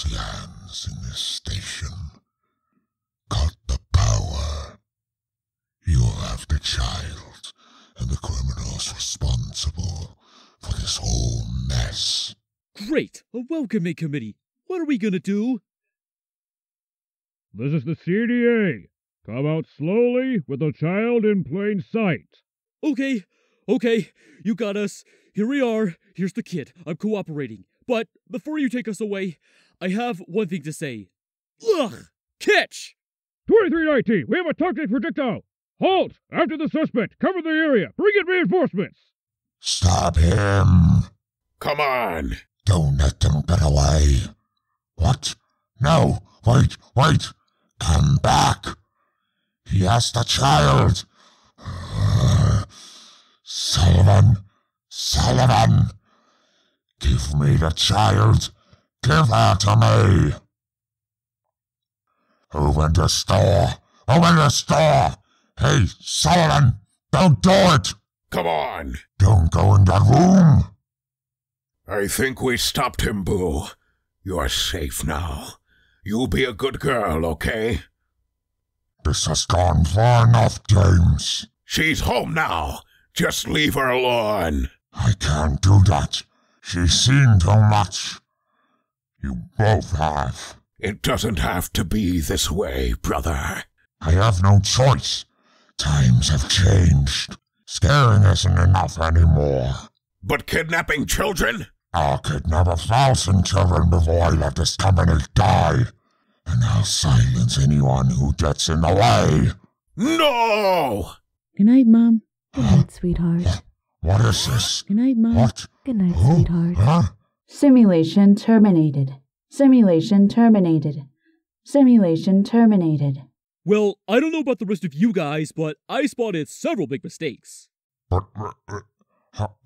those lands in this station got the power. You'll have the child and the criminals responsible for this whole mess. Great! A welcoming committee! What are we gonna do? This is the CDA. Come out slowly with the child in plain sight. Okay, okay, you got us. Here we are. Here's the kid. I'm cooperating. But before you take us away, I have one thing to say. Ugh! Catch! 2319, we have a toxic projectile. Halt! After the suspect, cover the area. Bring in reinforcements. Stop him. Come on. Don't let them get away. What? No, wait, wait. Come back. He has the child. Sullivan. Give me the child. Give her to me. Open the store. Hey, Sullivan, don't do it. Come on. Don't go in that room. I think we stopped him, Boo. You're safe now. You be a good girl, okay? This has gone far enough, James. She's home now. Just leave her alone. I can't do that. She's seen too much. You both have. It doesn't have to be this way, brother. I have no choice. Times have changed. Scaring isn't enough anymore. But kidnapping children? I'll kidnap 1,000 children before I let this company die. And I'll silence anyone who gets in the way. No! Good night, Mom. Good night, sweetheart. What is this? Good night, Mom. What? Good night, sweetheart. Huh? Simulation terminated. Simulation terminated. Simulation terminated. Well, I don't know about the rest of you guys, but I spotted several big mistakes. But,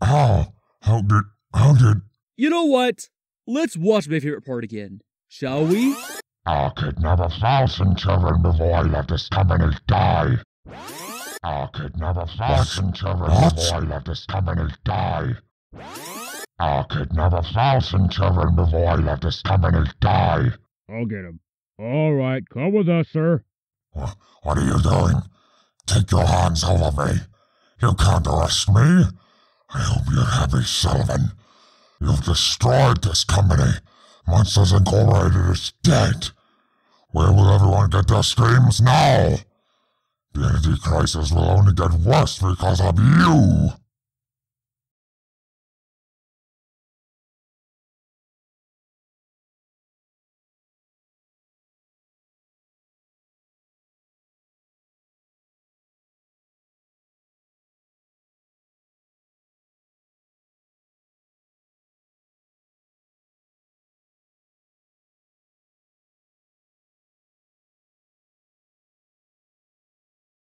how did... You know what? Let's watch my favorite part again, shall we? I'll kidnap 1,000 children before I let this company die. I'll kidnap 1,000 children before I let this company die. I'll kidnap 1,000 children before I let this company die. I'll get him. All right, come with us, sir. What are you doing? Take your hands off me. You can't arrest me. I hope you're happy, Sullivan. You've destroyed this company. Monsters Incorporated is dead. Where will everyone get their screams now? The energy crisis will only get worse because of you.